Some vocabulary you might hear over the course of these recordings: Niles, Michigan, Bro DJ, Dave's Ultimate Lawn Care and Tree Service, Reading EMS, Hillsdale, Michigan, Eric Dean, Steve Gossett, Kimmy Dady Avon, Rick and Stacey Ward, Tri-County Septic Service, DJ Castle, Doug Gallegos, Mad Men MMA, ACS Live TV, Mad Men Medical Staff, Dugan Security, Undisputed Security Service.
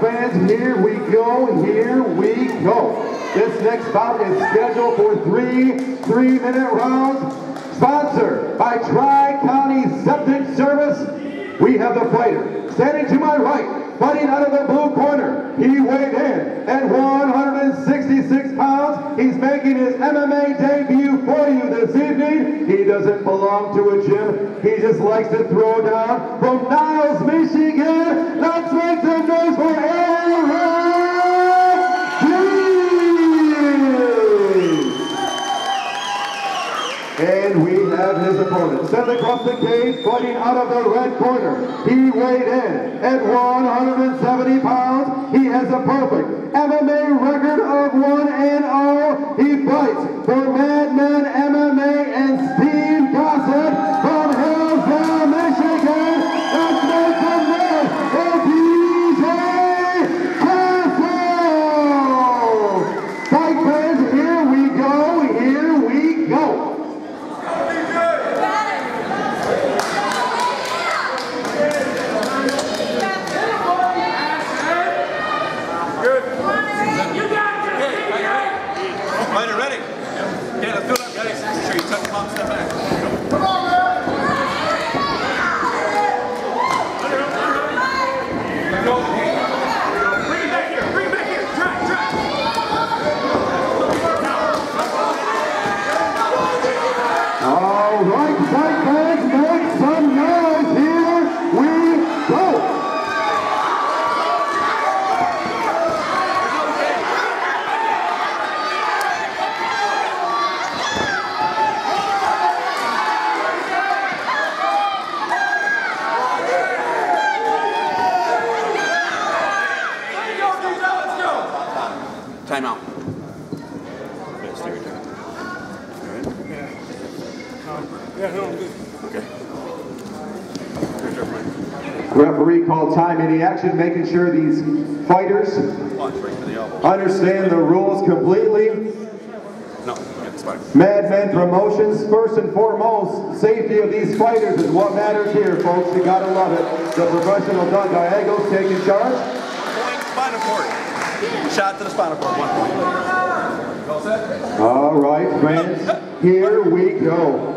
fans, here we go, here we go. This next bout is scheduled for three 3-minute rounds. Sponsored by Tri-County Septic Service, we have the fighter standing to my right, fighting out of the blue corner. He weighed in at 166 pounds. He's making his MMA debut for you this evening. He doesn't belong to a gym. He just likes to throw down. From Niles, Michigan, let's make some noise for Eric Dean. And we have his opponent, sent across the cage, fighting out of the red corner. He weighed in at 170 pounds. He has a perfect MMA record of 1-0. He fights for Mad Men MMA and Steve Gossett from Hillsdale, Michigan. Let's make some noise for DJ Castle. Fight fans, here we go. Here we go. Referee called time in the action, making sure these fighters understand the rules completely. Mad Men Promotions, first and foremost, safety of these fighters is what matters here, folks. You gotta love it. The professional Doug Gallegos taking charge. Point, spinal cord. Shot to the spinal cord, 1 point. All right, fans, here we go.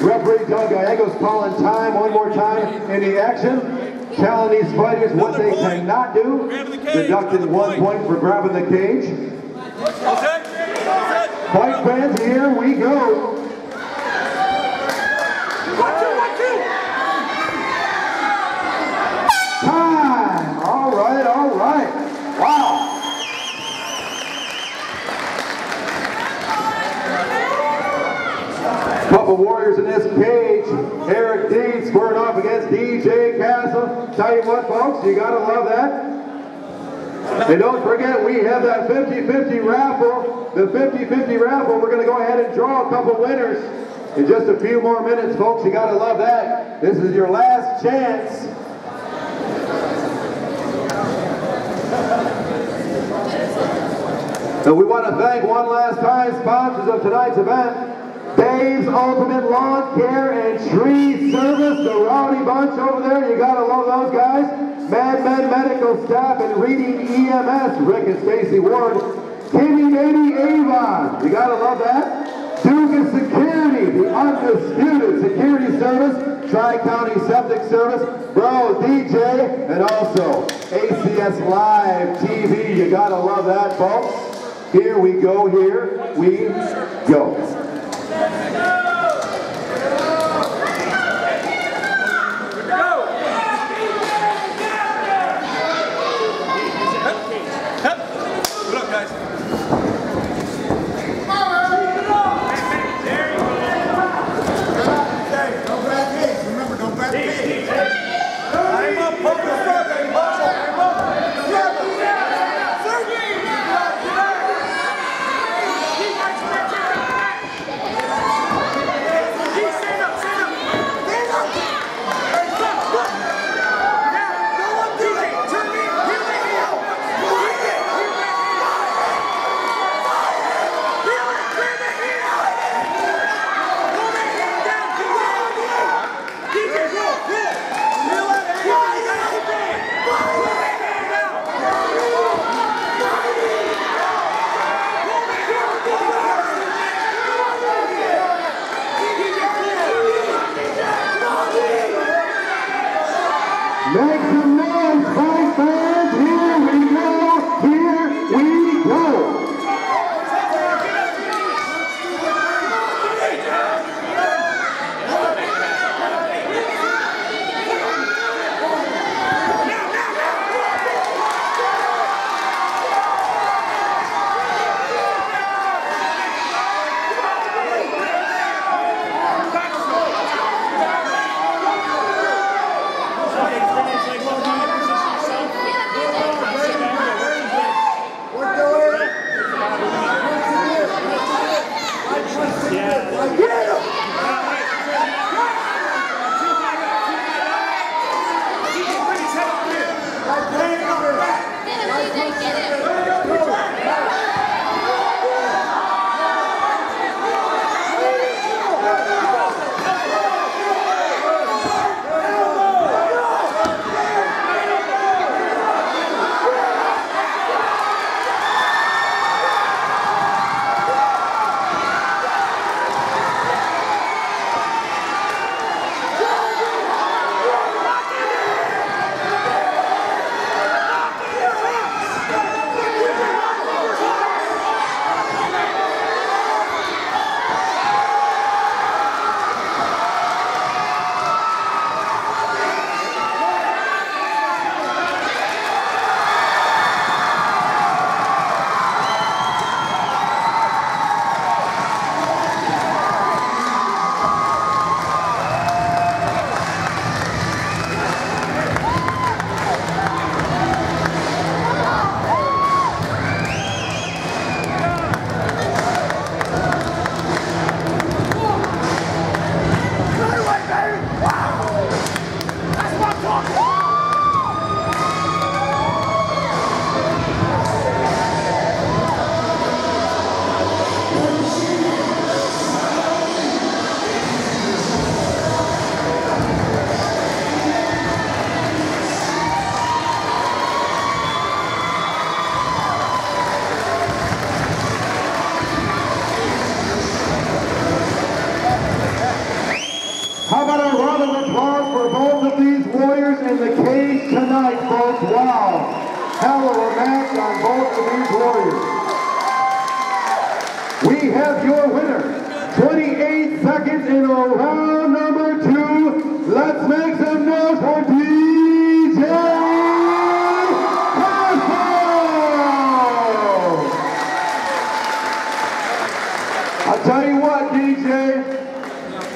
Referee Doug Gallegos calling time one more time in the action, telling these fighters what they cannot do, deducting 1 point for grabbing the cage. Fight fans, here we go. warriors in this cage. Eric Dean squared off against DJ Castle. Tell you what, folks, you gotta love that. And don't forget, we have that 50-50 raffle. The 50-50 raffle, we're gonna go ahead and draw a couple winners in just a few more minutes, folks. You gotta love that. This is your last chance. So we want to thank one last time sponsors of tonight's event, Dave's Ultimate Lawn Care and Tree Service, the Rowdy Bunch over there, you gotta love those guys, Mad Men Medical Staff and Reading EMS, Rick and Stacey Ward, Kimmy Dady Avon, you gotta love that, Dugan Security, the Undisputed Security Service, Tri-County Septic Service, Bro DJ, and also ACS Live TV, you gotta love that, folks. Here we go, here we go.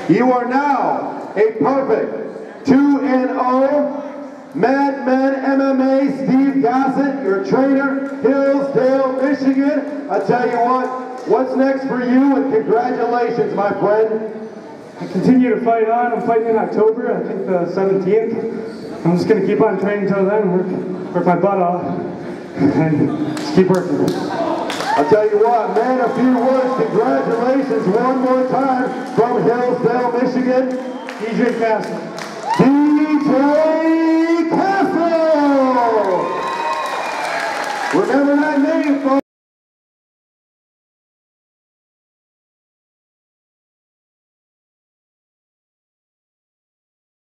You are now a perfect 2-0 Mad Men MMA, Steve Gossett, your trainer, Hillsdale, Michigan. I tell you what's next for you, and congratulations, my friend. I continue to fight on. I'm fighting in October, I think the 17th. I'm just going to keep on training until then, work my butt off, and just keep working. I'll tell you what, man, a few words. Congratulations one more time from Hillsdale, Michigan, DJ Castle. DJ Castle! Remember that name, folks.